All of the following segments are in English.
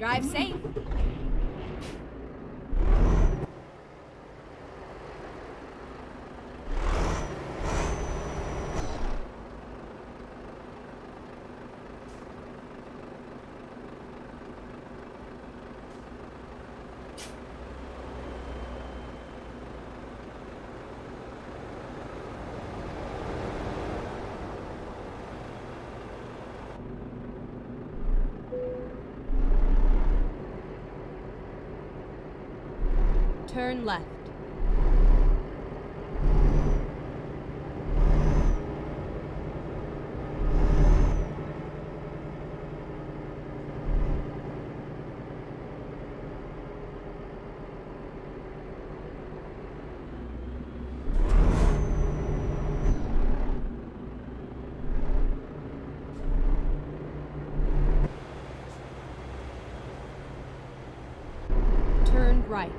Drive safe. Turn left. Turn right.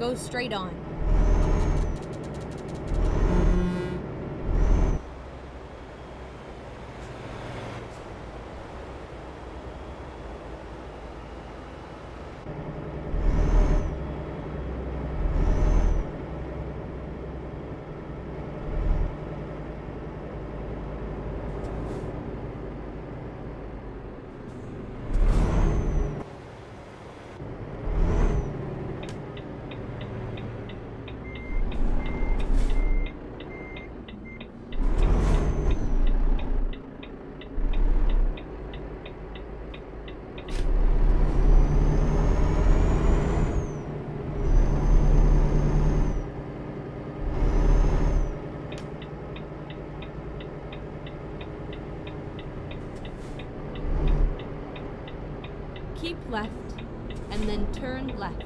Go straight on. Keep left, and then turn left.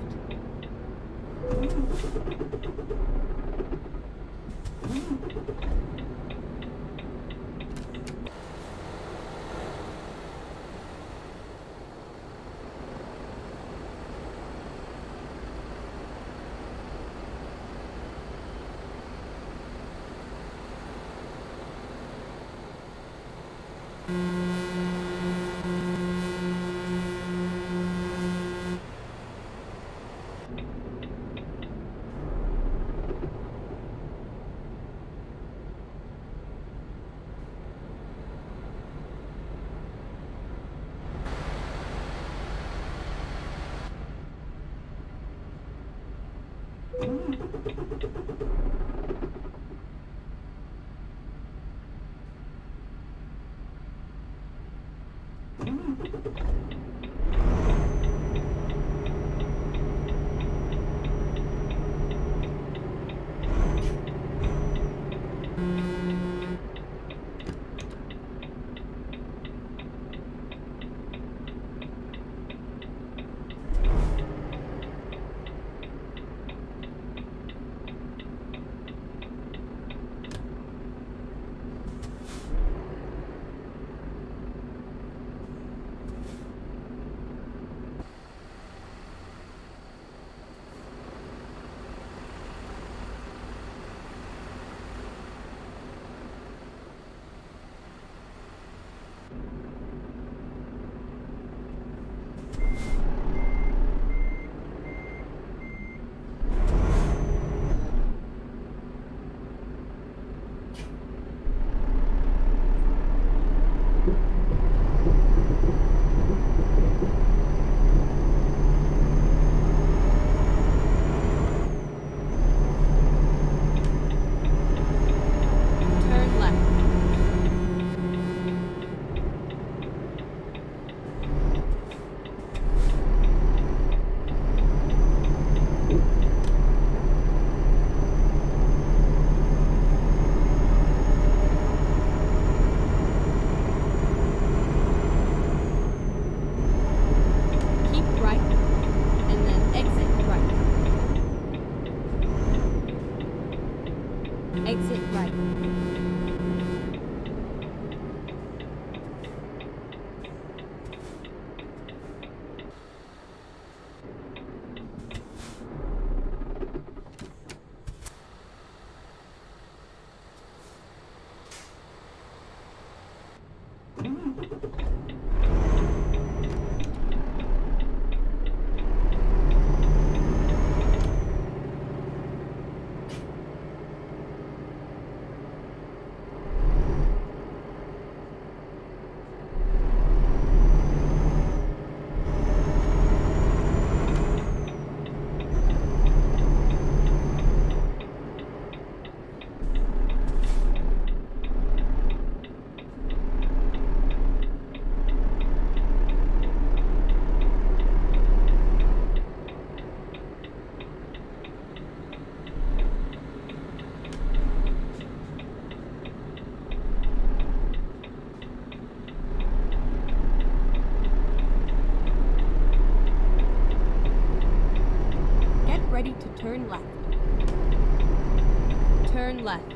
Turn left. Turn left.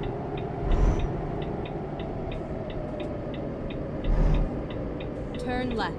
Turn left.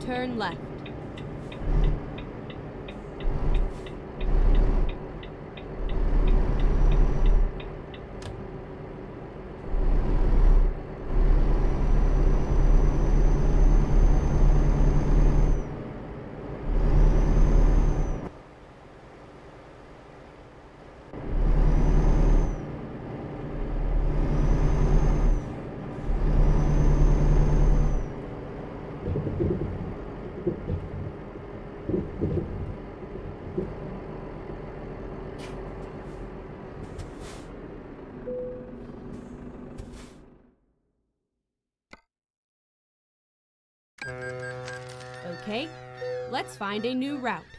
Turn left. Okay, let's find a new route.